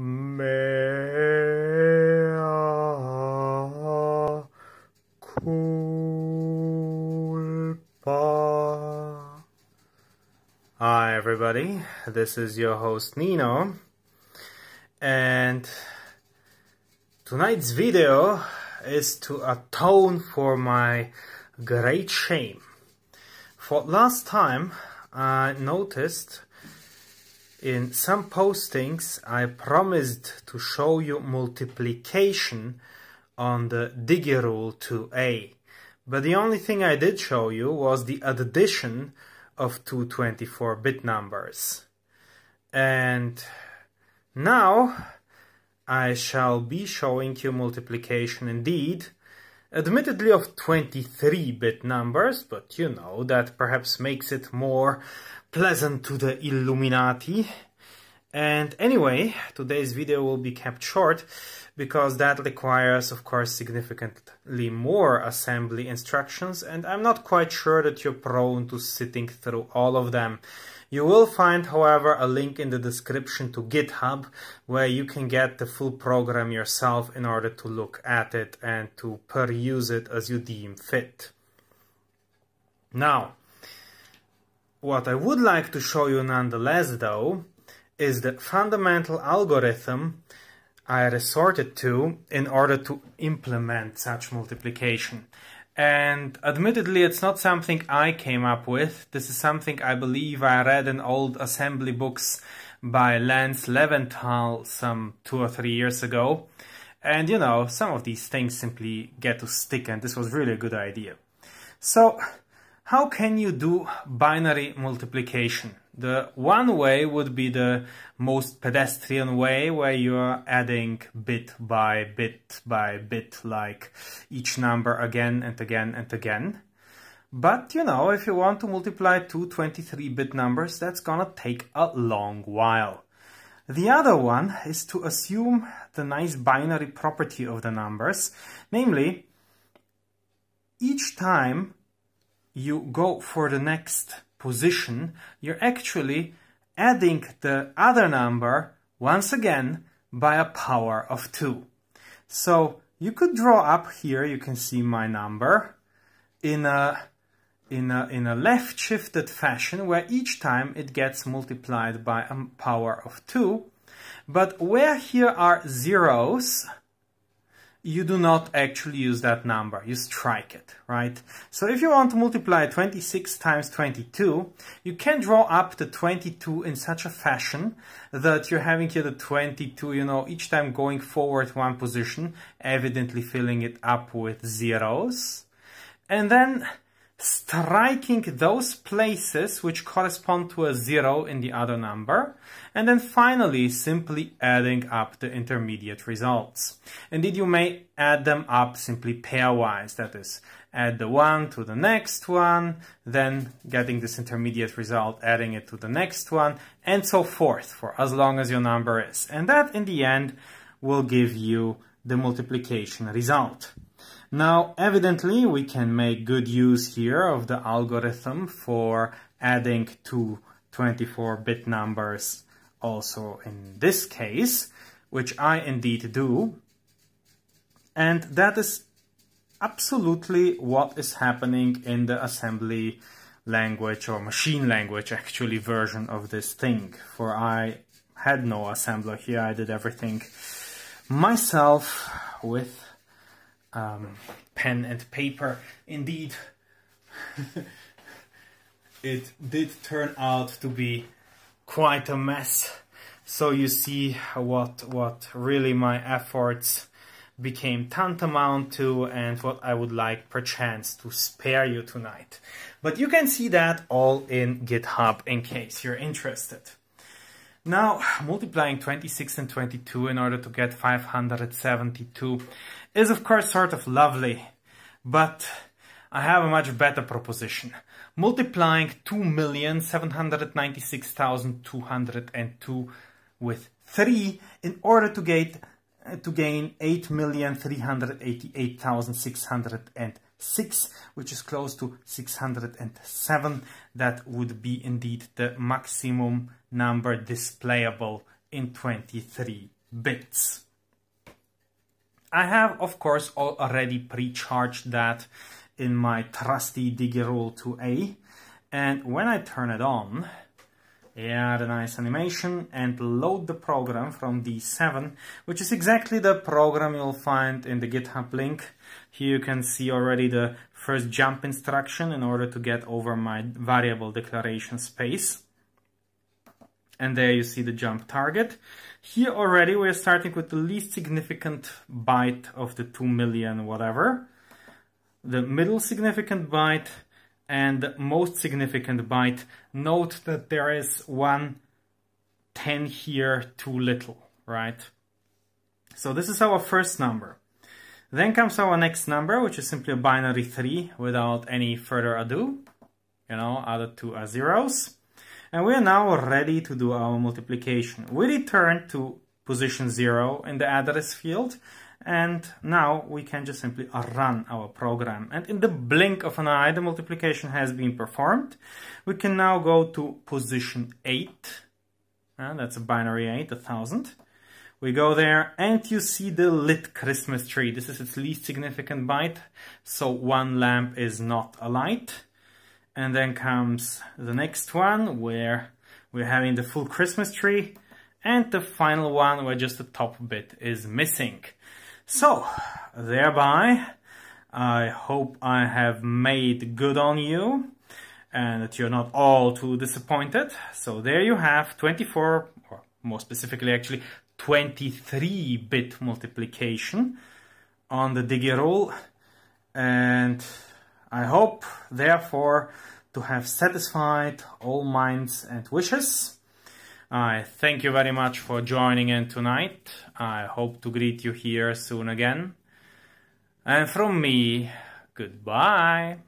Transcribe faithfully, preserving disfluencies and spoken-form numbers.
Mea culpa. Hi everybody, this is your host Nino, and tonight's video is to atone for my great shame. For last time I noticed in some postings I promised to show you multiplication on the Digirule two A, but the only thing I did show you was the addition of two twenty-four bit numbers. And now I shall be showing you multiplication indeed, admittedly of twenty-three bit numbers, but you know, that perhaps makes it more pleasant to the Illuminati. And anyway, today's video will be kept short, because that requires, of course, significantly more assembly instructions, and I'm not quite sure that you're prone to sitting through all of them. You will find, however, a link in the description to GitHub, where you can get the full program yourself in order to look at it and to peruse it as you deem fit. Now, what I would like to show you nonetheless, though, is the fundamental algorithm I resorted to in order to implement such multiplication. And admittedly, it's not something I came up with. This is something I believe I read in old assembly books by Lance Leventhal some two or three years ago. And you know, some of these things simply get to stick, and this was really a good idea. So, how can you do binary multiplication? The one way would be the most pedestrian way, where you're adding bit by bit by bit, like each number again and again and again. But, you know, if you want to multiply two twenty-three bit numbers, that's gonna take a long while. The other one is to assume the nice binary property of the numbers, namely, each time you go for the next position, you're actually adding the other number once again by a power of two. So you could draw up here, you can see my number in a in a in a left shifted fashion, where each time it gets multiplied by a power of two, but where here are zeros, you do not actually use that number, you strike it, right? So if you want to multiply twenty-six times twenty-two, you can draw up the twenty-two in such a fashion that you're having here the twenty-two, you know, each time going forward one position, evidently filling it up with zeros, and then striking those places which correspond to a zero in the other number, and then finally simply adding up the intermediate results. Indeed, you may add them up simply pairwise, that is, add the one to the next one, then getting this intermediate result, adding it to the next one, and so forth, for as long as your number is. And that, in the end, will give you the multiplication result. Now, evidently, we can make good use here of the algorithm for adding two twenty-four bit numbers also in this case, which I indeed do. And that is absolutely what is happening in the assembly language, or machine language, actually, version of this thing. For I had no assembler here, I did everything myself with Um, pen and paper. Indeed, it did turn out to be quite a mess. So you see what what really my efforts became tantamount to, and what I would like perchance to spare you tonight. But you can see that all in GitHub in case you're interested. Now, multiplying twenty-six and twenty-two in order to get five hundred seventy-two is, of course, sort of lovely, but I have a much better proposition. Multiplying two million seven hundred ninety-six thousand two hundred two with three in order to get uh, to gain eight million three hundred eighty-eight thousand six hundred six, which is close to six hundred seven. That would be indeed the maximum number displayable in twenty-three bits. I have, of course, already pre-charged that in my trusty Digirule two A, and when I turn it on, add a nice animation and load the program from D seven, which is exactly the program you'll find in the GitHub link. Here you can see already the first jump instruction in order to get over my variable declaration space. And there you see the jump target. Here already we're starting with the least significant byte of the two million whatever, the middle significant byte, and the most significant byte. Note that there is one ten here too little, right? So this is our first number. Then comes our next number, which is simply a binary three without any further ado, you know, added to our zeros. And we are now ready to do our multiplication. We return to position zero in the address field, and now we can just simply run our program. And in the blink of an eye, the multiplication has been performed. We can now go to position eight, and that's a binary eight, a thousand. We go there, and you see the lit Christmas tree. This is its least significant byte, so one lamp is not alight. And then comes the next one, where we're having the full Christmas tree, and the final one, where just the top bit is missing. So, thereby, I hope I have made good on you, and that you're not all too disappointed. So there you have twenty-four, or more specifically actually, twenty-three bit multiplication on the Digirule, and I hope, therefore, to have satisfied all minds and wishes. I thank you very much for joining in tonight. I hope to greet you here soon again. And from me, goodbye.